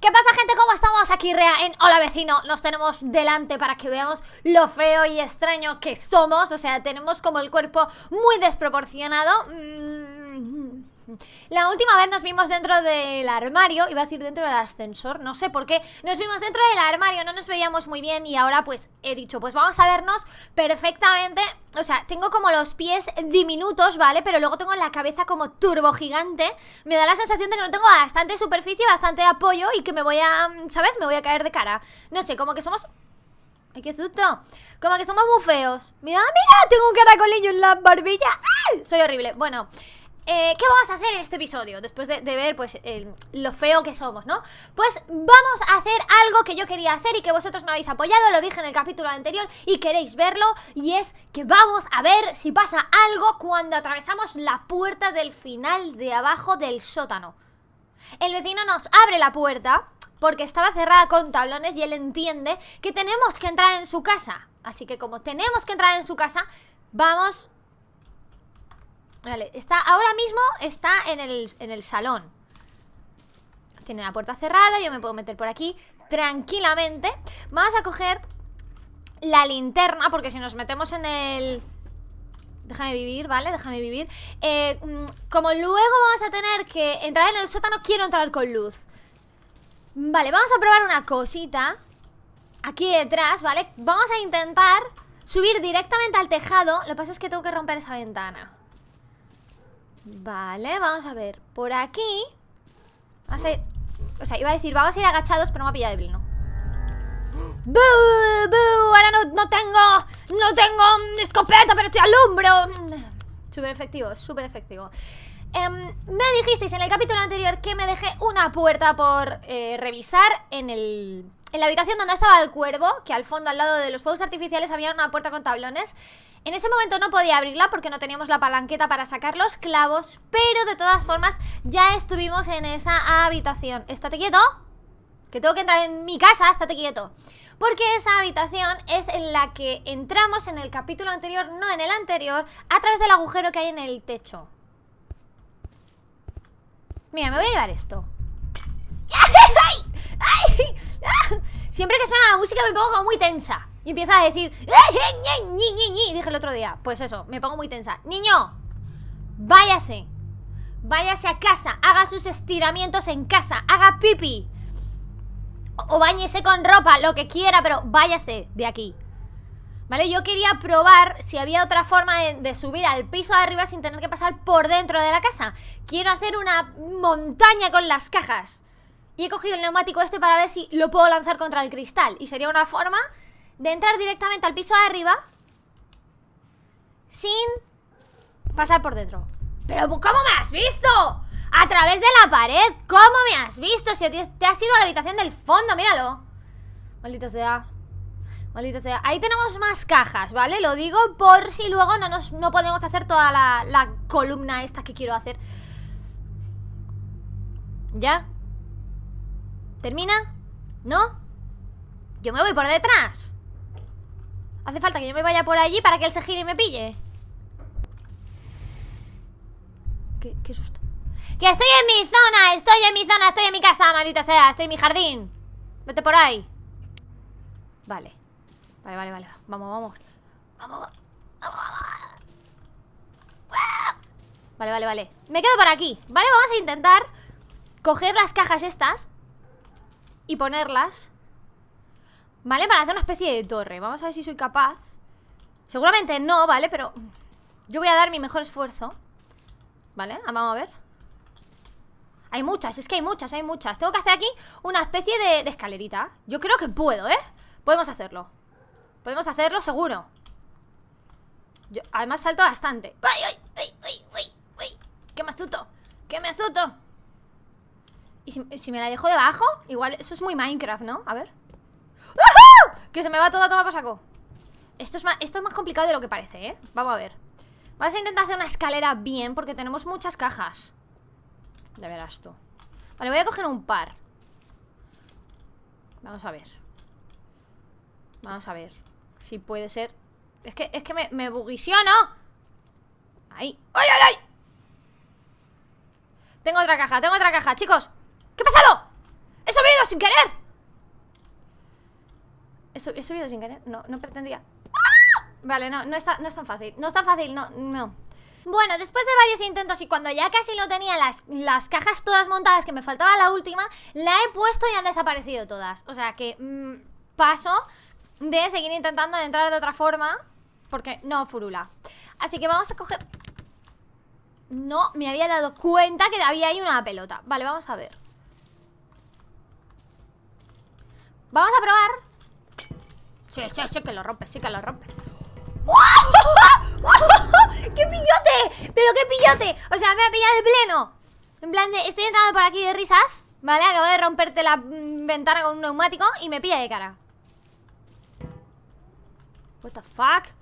¿Qué pasa, gente? ¿Cómo estamos? Aquí Rea en Hola Vecino. Nos tenemos delante para que veamos lo feo y extraño que somos. O sea, tenemos como el cuerpo muy desproporcionado. La última vez nos vimos dentro del armario, iba a decir dentro del ascensor, no sé por qué, nos vimos dentro del armario, no nos veíamos muy bien y ahora pues he dicho, pues vamos a vernos perfectamente, o sea, tengo como los pies diminutos, ¿vale? Pero luego tengo la cabeza como turbo gigante, me da la sensación de que no tengo bastante superficie, bastante apoyo y que me voy a, ¿sabes? Me voy a caer de cara, no sé, como que somos... ¡Ay, qué susto! Como que somos muy feos. Mira, mira, tengo un caracolillo en la barbilla. ¡Ay! Soy horrible, bueno... ¿qué vamos a hacer en este episodio? Después de ver pues lo feo que somos, ¿no? Pues vamos a hacer algo que yo quería hacer y que vosotros me habéis apoyado. Lo dije en el capítulo anterior y queréis verlo. Y es que vamos a ver si pasa algo cuando atravesamos la puerta del final de abajo del sótano. El vecino nos abre la puerta porque estaba cerrada con tablones y él entiende que tenemos que entrar en su casa. Así que como tenemos que entrar en su casa, vamos... Vale, está, ahora mismo está en el salón. Tiene la puerta cerrada, yo me puedo meter por aquí tranquilamente. Vamos a coger la linterna, porque si nos metemos en el... Déjame vivir, ¿vale? Déjame vivir. Como luego vamos a tener que entrar en el sótano, quiero entrar con luz. Vale, vamos a probar una cosita. Aquí detrás, ¿vale? Vamos a intentar subir directamente al tejado. Lo que pasa es que tengo que romper esa ventana. Vale, vamos a ver. Por aquí vamos a ir... O sea, iba a decir, vamos a ir agachados, pero me ha pillado de pleno. ¡Buu! ¡Buu! Ahora no tengo escopeta, pero te alumbro. Súper efectivo, súper efectivo. Me dijisteis en el capítulo anterior que me dejé una puerta por revisar en la habitación donde estaba el cuervo, que al fondo, al lado de los fuegos artificiales, había una puerta con tablones. En ese momento no podía abrirla porque no teníamos la palanqueta para sacar los clavos, pero de todas formas ya estuvimos en esa habitación. Estate quieto, que tengo que entrar en mi casa, estate quieto. Porque esa habitación es en la que entramos en el capítulo anterior, no en el anterior, a través del agujero que hay en el techo. Mira, me voy a llevar esto. Siempre que suena la música me pongo como muy tensa y empieza a decir ñi. Dije el otro día, pues eso, me pongo muy tensa. Niño, váyase. Váyase a casa, haga sus estiramientos en casa, haga pipi o bañese con ropa, lo que quiera, pero váyase de aquí. Vale, yo quería probar si había otra forma de subir al piso de arriba sin tener que pasar por dentro de la casa. Quiero hacer una montaña con las cajas. Y he cogido el neumático este para ver si lo puedo lanzar contra el cristal. Y sería una forma de entrar directamente al piso de arriba sin pasar por dentro. ¡Pero cómo me has visto! ¡A través de la pared! ¿Cómo me has visto? Si te has ido a la habitación del fondo, míralo. Maldita sea. Maldita sea. Ahí tenemos más cajas, ¿vale? Lo digo por si luego no podemos hacer toda la columna esta que quiero hacer. ¿Ya? ¿Termina? ¿No? Yo me voy por detrás. Hace falta que yo me vaya por allí para que él se gire y me pille. Qué susto. ¡Que estoy en mi zona! ¡Estoy en mi zona! ¡Estoy en mi casa, maldita sea! ¡Estoy en mi jardín! ¡Vete por ahí! Vale. Vale. Vamos. Vale. Me quedo por aquí. Vale, vamos a intentar coger las cajas estas y ponerlas, ¿vale? Para hacer una especie de torre. Vamos a ver si soy capaz. Seguramente no, ¿vale? Pero yo voy a dar mi mejor esfuerzo. ¿Vale? Vamos a ver. Hay muchas, es que hay muchas. Tengo que hacer aquí una especie de escalerita. Yo creo que puedo, ¿eh? Podemos hacerlo, seguro. Yo, además, salto bastante. ¡Ay! ¡Qué me asusto! ¿Y si me la dejo debajo? Igual, eso es muy Minecraft, ¿no? A ver. ¡Ajá! Que se me va toda toma por saco. Esto es más complicado de lo que parece, ¿eh? Vamos a ver. Vamos a intentar hacer una escalera bien, porque tenemos muchas cajas. Ya verás tú. Vale, voy a coger un par. Vamos a ver si puede ser. Es que me bugiciono. Ahí. ¡Ay! Tengo otra caja, chicos. ¿Qué ha pasado? ¡He subido sin querer! ¿He subido sin querer? No, no pretendía. Vale, no es tan fácil. No es tan fácil, no. Bueno, después de varios intentos y cuando ya casi lo tenía las cajas todas montadas, que me faltaba la última, la he puesto y han desaparecido todas. O sea que paso de seguir intentando entrar de otra forma, porque no furula. Así que vamos a coger... No me había dado cuenta que había ahí una pelota. Vale, vamos a ver. Vamos a probar. Sí, sí, sí que lo rompe, sí que lo rompe. ¡Qué pillote! ¡Pero qué pillote! O sea, me ha pillado de pleno. En plan de, estoy entrando por aquí de risas, ¿vale? Acabo de romperte la ventana con un neumático y me pilla de cara. What the fuck?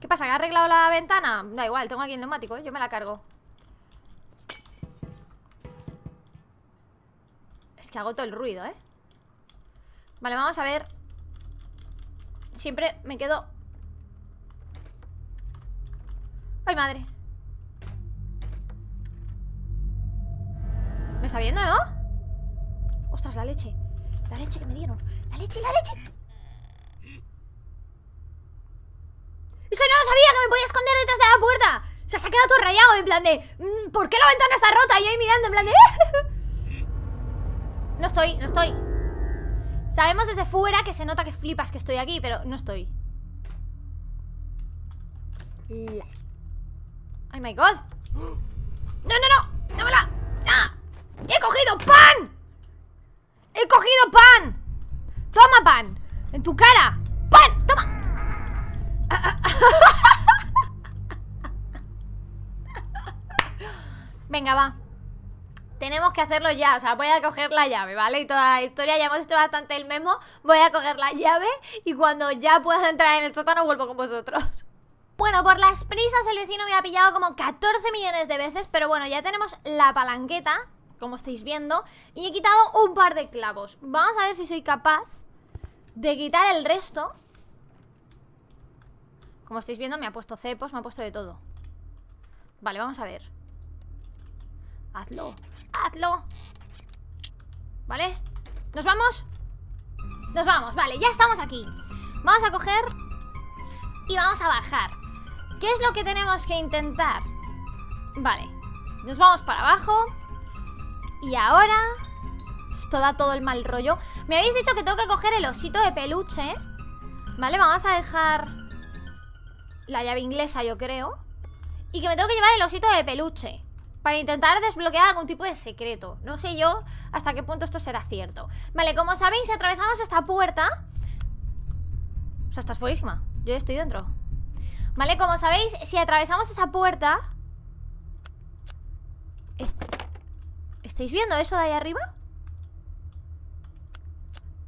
¿Qué pasa? ¿Que ha arreglado la ventana? Da igual, tengo aquí el neumático, ¿eh? Yo me la cargo. Es que hago todo el ruido, ¿eh? Vale, vamos a ver. Siempre me quedo... ¡Ay, madre! ¿Me está viendo, no? ¡Ostras, la leche! La leche que me dieron. ¡La leche, la leche! ¡Eso no lo sabía! ¡Que me podía esconder detrás de la puerta! O sea, se ha quedado todo rayado en plan de... ¿Por qué la ventana está rota? Y yo ahí mirando en plan de... No estoy, no estoy. Sabemos desde fuera que se nota que flipas que estoy aquí, pero no estoy. ¡Ay, my God! ¡No, no, no! ¡Dámela! ¡Ah! ¡He cogido pan! ¡He cogido pan! ¡Toma pan! ¡En tu cara! ¡Pan! ¡Toma! Venga, va. Tenemos que hacerlo ya, o sea, voy a coger la llave, ¿vale? Y toda la historia, ya hemos hecho bastante el memo. Voy a coger la llave y cuando ya pueda entrar en el sótano vuelvo con vosotros. Bueno, por las prisas el vecino me ha pillado como 14 millones de veces. Pero bueno, ya tenemos la palanqueta, como estáis viendo, y he quitado un par de clavos. Vamos a ver si soy capaz de quitar el resto. Como estáis viendo, me ha puesto cepos, me ha puesto de todo. Vale, vamos a ver. Hazlo, hazlo. ¿Vale? ¿Nos vamos? Nos vamos, vale, ya estamos aquí. Vamos a coger y vamos a bajar. ¿Qué es lo que tenemos que intentar? Vale, nos vamos para abajo. Y ahora esto da todo el mal rollo. Me habéis dicho que tengo que coger el osito de peluche. Vale, vamos a dejar... la llave inglesa, yo creo. Y que me tengo que llevar el osito de peluche para intentar desbloquear algún tipo de secreto. No sé yo hasta qué punto esto será cierto. Vale, como sabéis, si atravesamos esta puerta... O sea, estás fuerísima. Yo estoy dentro. Vale, como sabéis, si atravesamos esa puerta... ¿Estáis viendo eso de ahí arriba?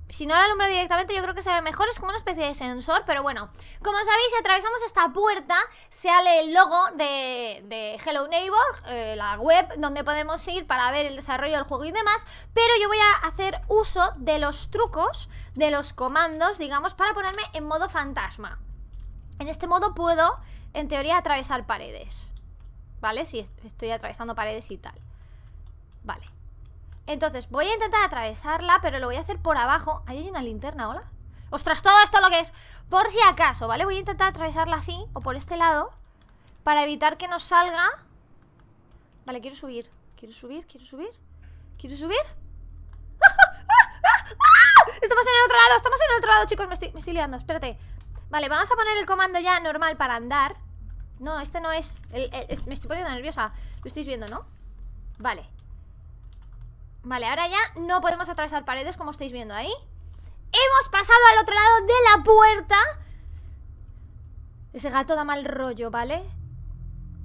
Si no la alumbro directamente, yo creo que se ve mejor. Es como una especie de sensor, pero bueno. Como sabéis, si atravesamos esta puerta, sale el logo de Hello Neighbor, la web donde podemos ir para ver el desarrollo del juego y demás. Pero yo voy a hacer uso de los trucos, de los comandos, digamos, para ponerme en modo fantasma. En este modo puedo, en teoría, atravesar paredes, ¿vale? Si estoy atravesando paredes y tal. Vale. Entonces, voy a intentar atravesarla, pero lo voy a hacer por abajo. Ahí hay una linterna, ¿hola? ¡Ostras! Todo esto lo que es, por si acaso, ¿vale? Voy a intentar atravesarla así, o por este lado, para evitar que nos salga. Vale, quiero subir. Quiero subir, quiero subir. ¿Quiero subir? Estamos en el otro lado, estamos en el otro lado, chicos. Me estoy liando, espérate. Vale, vamos a poner el comando ya normal para andar. No, este no es, me estoy poniendo nerviosa. Lo estáis viendo, ¿no? Vale. Vale, ahora ya no podemos atravesar paredes, como estáis viendo ahí. Hemos pasado al otro lado de la puerta. Ese gato da mal rollo, ¿vale?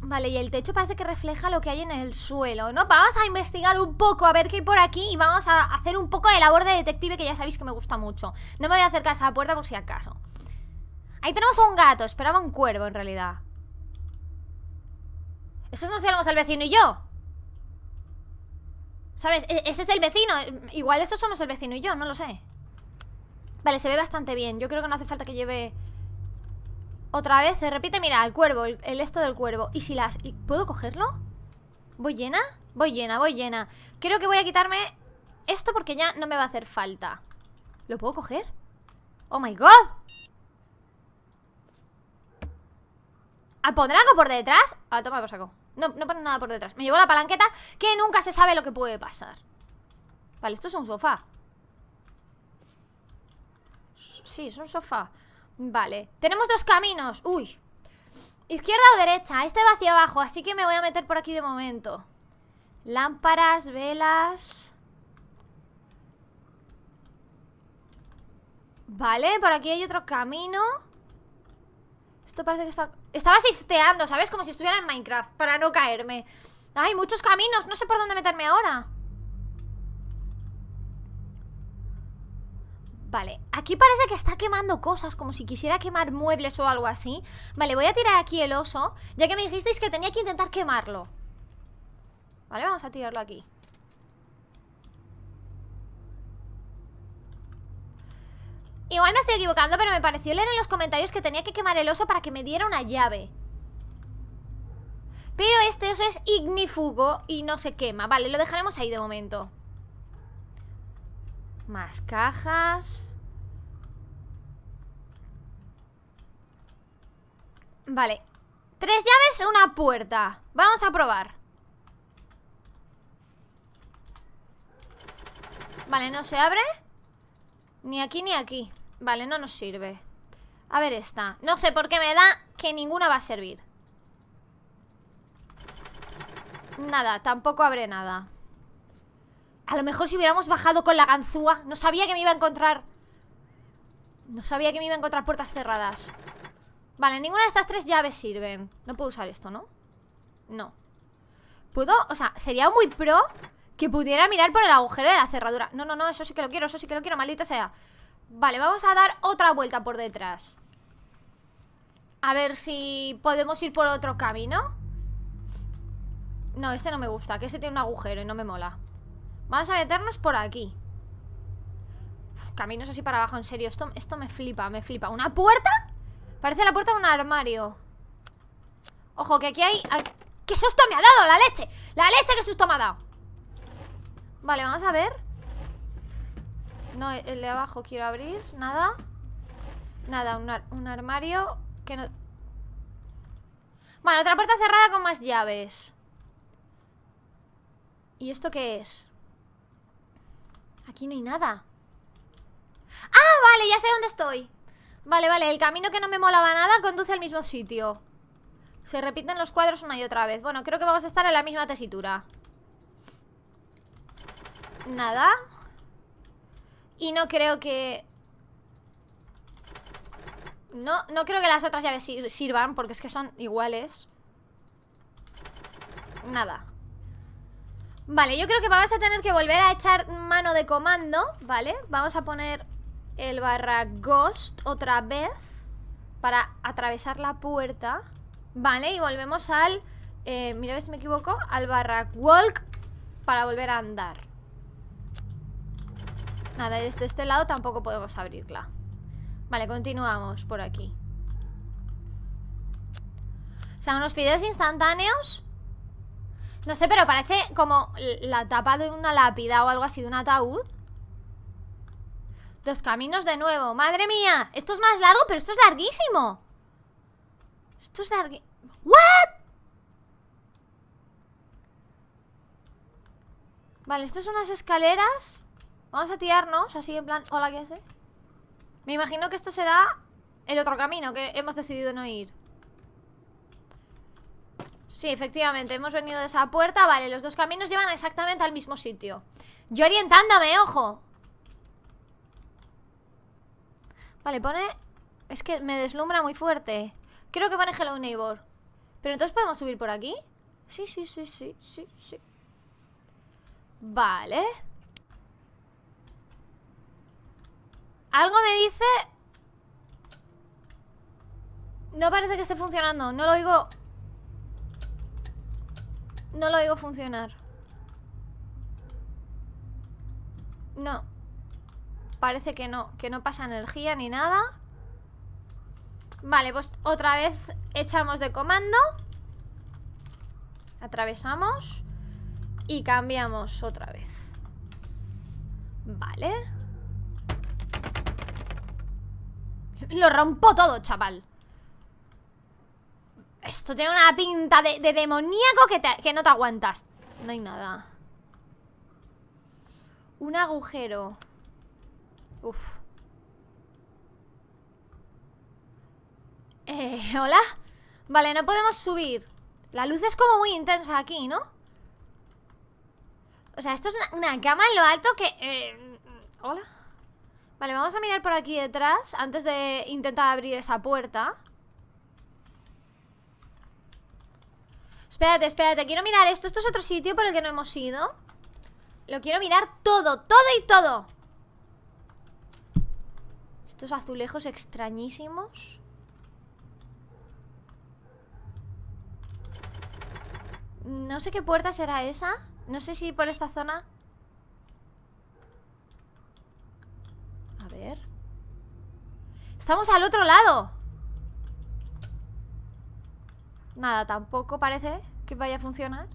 Vale, y el techo parece que refleja lo que hay en el suelo, ¿no? Vamos a investigar un poco, a ver qué hay por aquí. Y vamos a hacer un poco de labor de detective, que ya sabéis que me gusta mucho. No me voy a acercar a esa puerta por si acaso. Ahí tenemos a un gato, esperaba un cuervo en realidad. Estos no seremos el vecino y yo. ¿Sabes? Ese es el vecino. Igual esos somos el vecino y yo, no lo sé. Vale, se ve bastante bien. Yo creo que no hace falta que lleve... Otra vez, se repite, mira, el cuervo, el esto del cuervo. ¿Y si las... ¿Puedo cogerlo? ¿Voy llena? Voy llena, voy llena. Creo que voy a quitarme esto porque ya no me va a hacer falta. ¿Lo puedo coger? ¡Oh, my God! ¿Pondrá algo por detrás? Ah, toma por saco. No, no pone nada por detrás. Me llevo la palanqueta, que nunca se sabe lo que puede pasar. Vale, esto es un sofá. Sí, es un sofá. Vale, tenemos dos caminos. Uy, izquierda o derecha. Este va hacia abajo, así que me voy a meter por aquí de momento. Lámparas, velas. Vale, por aquí hay otro camino. Esto parece que está... Estaba shifteando, ¿sabes? Como si estuviera en Minecraft, para no caerme. Hay muchos caminos, no sé por dónde meterme ahora. Vale, aquí parece que está quemando cosas, como si quisiera quemar muebles o algo así. Vale, voy a tirar aquí el oso, ya que me dijisteis que tenía que intentar quemarlo. Vale, vamos a tirarlo aquí. Igual me estoy equivocando, pero me pareció leer en los comentarios que tenía que quemar el oso para que me diera una llave. Pero este oso es ignífugo y no se quema. Vale, lo dejaremos ahí de momento. Más cajas. Vale. 3 llaves, una puerta. Vamos a probar. Vale, no se abre. Ni aquí ni aquí. Vale, no nos sirve. A ver esta. No sé por qué me da que ninguna va a servir. Nada, tampoco abre nada. A lo mejor si hubiéramos bajado con la ganzúa. No sabía que me iba a encontrar. No sabía que me iba a encontrar puertas cerradas. Vale, ninguna de estas 3 llaves sirven. No puedo usar esto, ¿no? No. ¿Puedo? O sea, sería muy pro... que pudiera mirar por el agujero de la cerradura. No, no, no, eso sí que lo quiero, eso sí que lo quiero, maldita sea. Vale, vamos a dar otra vuelta por detrás. A ver si podemos ir por otro camino. No, este no me gusta, que ese tiene un agujero y no me mola. Vamos a meternos por aquí. Uf, caminos así para abajo, en serio, esto me flipa, me flipa. ¿Una puerta? Parece la puerta de un armario. Ojo, que aquí hay... ¡Qué susto me ha dado! ¡La leche! ¡La leche que susto me ha dado! Vale, vamos a ver. No, el de abajo quiero abrir. Nada. Nada, un armario que no... Vale, otra puerta cerrada con más llaves. ¿Y esto qué es? Aquí no hay nada. ¡Ah, vale! Ya sé dónde estoy. Vale, vale, el camino que no me molaba nada conduce al mismo sitio. Se repiten los cuadros una y otra vez. Bueno, creo que vamos a estar en la misma tesitura. Nada. Y no creo que... No creo que las otras llaves sirvan, porque es que son iguales. Nada. Vale, yo creo que vamos a tener que volver a echar mano de comando, ¿vale? Vamos a poner el /ghost otra vez para atravesar la puerta. Vale, y volvemos al... mira a ver si me equivoco. Al /walk para volver a andar. Nada, desde este lado tampoco podemos abrirla. Vale, continuamos por aquí. O sea, unos fideos instantáneos. No sé, pero parece como la tapa de una lápida o algo así, de un ataúd. 2 caminos de nuevo. ¡Madre mía! Esto es más largo, pero esto es larguísimo. Esto es larguísimo. ¿What? Vale, esto son unas escaleras. Vamos a tirarnos, así en plan, hola, ¿qué hace? Me imagino que esto será el otro camino que hemos decidido no ir. Sí, efectivamente, hemos venido de esa puerta. Vale, los 2 caminos llevan exactamente al mismo sitio. Yo orientándome, ojo. Vale, pone... Es que me deslumbra muy fuerte. Creo que pone Hello Neighbor. Pero entonces podemos subir por aquí. Sí. Vale. Algo me dice... No parece que esté funcionando. No lo oigo... No lo oigo funcionar. No. Parece que no pasa energía ni nada. Vale, pues otra vez echamos de comando. Atravesamos. y cambiamos otra vez. Vale. Lo rompo todo, chaval. Esto tiene una pinta de demoníaco que no te aguantas. No hay nada. Un agujero. Uf. ¿Hola? Vale, no podemos subir. La luz es como muy intensa aquí, ¿no? O sea, esto es una cama en lo alto que... ¿Hola? Vale, vamos a mirar por aquí detrás antes de intentar abrir esa puerta. Espérate, espérate, quiero mirar esto. Esto es otro sitio por el que no hemos ido. Lo quiero mirar todo, todo y todo. Estos azulejos extrañísimos. No sé qué puerta será esa. No sé si por esta zona. A ver. Estamos al otro lado. Nada, tampoco parece que vaya a funcionar.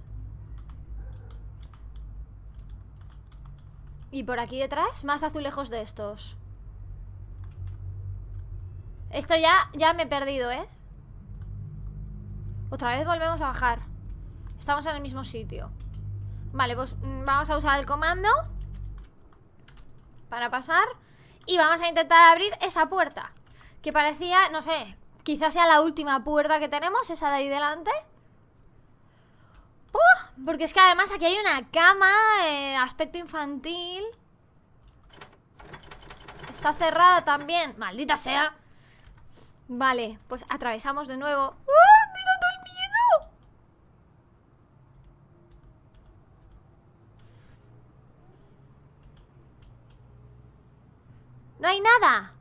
Y por aquí detrás, más azulejos de estos. Esto ya me he perdido, ¿eh? Otra vez volvemos a bajar. Estamos en el mismo sitio. Vale, pues vamos a usar el comando para pasar. Y vamos a intentar abrir esa puerta que parecía, no sé, quizás sea la última puerta que tenemos, esa de ahí delante. Porque es que además aquí hay una cama, aspecto infantil. Está cerrada también, maldita sea. Vale, pues atravesamos de nuevo. ¡Mira todo el miedo! No hay nada.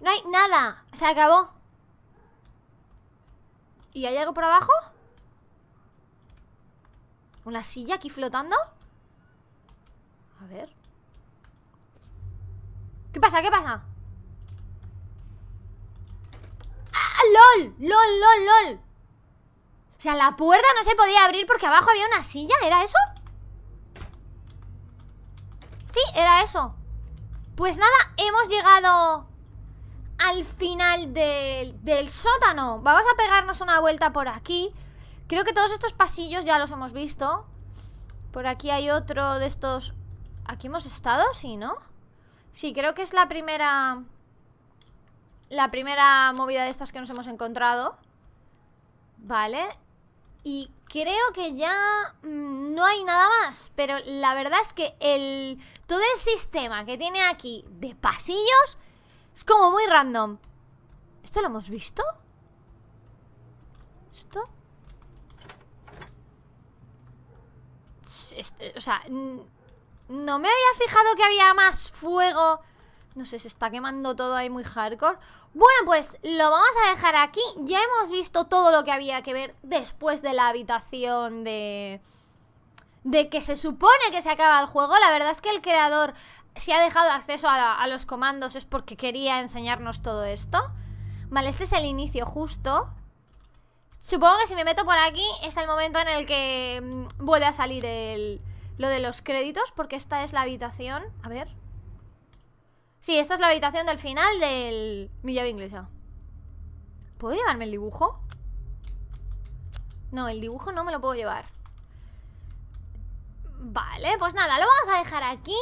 No hay nada. Se acabó. ¿Y hay algo por abajo? ¿Una silla aquí flotando? A ver. ¿Qué pasa? ¿Qué pasa? ¡Ah! ¡Lol! ¡Lol! ¡Lol! ¡Lol! O sea, la puerta no se podía abrir porque abajo había una silla. ¿Era eso? Sí, era eso. Pues nada, hemos llegado al final del sótano. Vamos a pegarnos una vuelta por aquí. Creo que todos estos pasillos ya los hemos visto. Por aquí hay otro de estos. ¿Aquí hemos estado? Sí, ¿no? Sí, creo que es la primera movida de estas que nos hemos encontrado. Vale. Y creo que ya no hay nada más. Pero la verdad es que todo el sistema que tiene aquí de pasillos es como muy random. ¿Esto lo hemos visto? ¿Esto? O sea, no me había fijado que había más fuego. No sé, se está quemando todo ahí muy hardcore. Bueno, pues lo vamos a dejar aquí. Ya hemos visto todo lo que había que ver después de la habitación de que se supone que se acaba el juego. La verdad es que el creador, si ha dejado acceso a los comandos, es porque quería enseñarnos todo esto. Vale, este es el inicio justo. Supongo que si me meto por aquí es el momento en el que vuelve a salir lo de los créditos, porque esta es la habitación. A ver. Sí, esta es la habitación del final del... Mi llave inglesa. ¿Puedo llevarme el dibujo? No, el dibujo no me lo puedo llevar. Vale, pues nada, lo vamos a dejar aquí.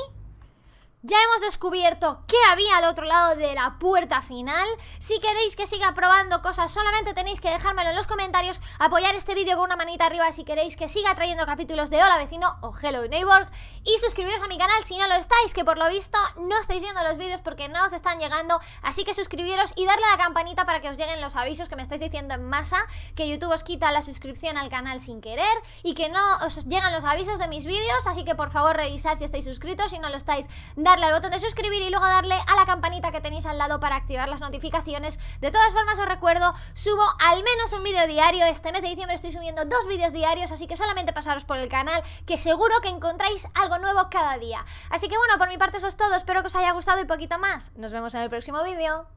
Ya hemos descubierto qué había al otro lado de la puerta final. Si queréis que siga probando cosas, solamente tenéis que dejármelo en los comentarios, apoyar este vídeo con una manita arriba si queréis que siga trayendo capítulos de Hola Vecino o Hello Neighbor, y suscribiros a mi canal si no lo estáis, que por lo visto no estáis viendo los vídeos porque no os están llegando, así que suscribiros y darle a la campanita para que os lleguen los avisos que me estáis diciendo en masa, que YouTube os quita la suscripción al canal sin querer y que no os llegan los avisos de mis vídeos, así que por favor revisad si estáis suscritos, si no lo estáis, darle al botón de suscribir y luego darle a la campanita que tenéis al lado para activar las notificaciones. De todas formas os recuerdo, subo al menos un vídeo diario. Este mes de diciembre estoy subiendo 2 vídeos diarios, así que solamente pasaros por el canal, que seguro que encontráis algo nuevo cada día. Así que bueno, por mi parte eso es todo, espero que os haya gustado y poquito más. Nos vemos en el próximo vídeo.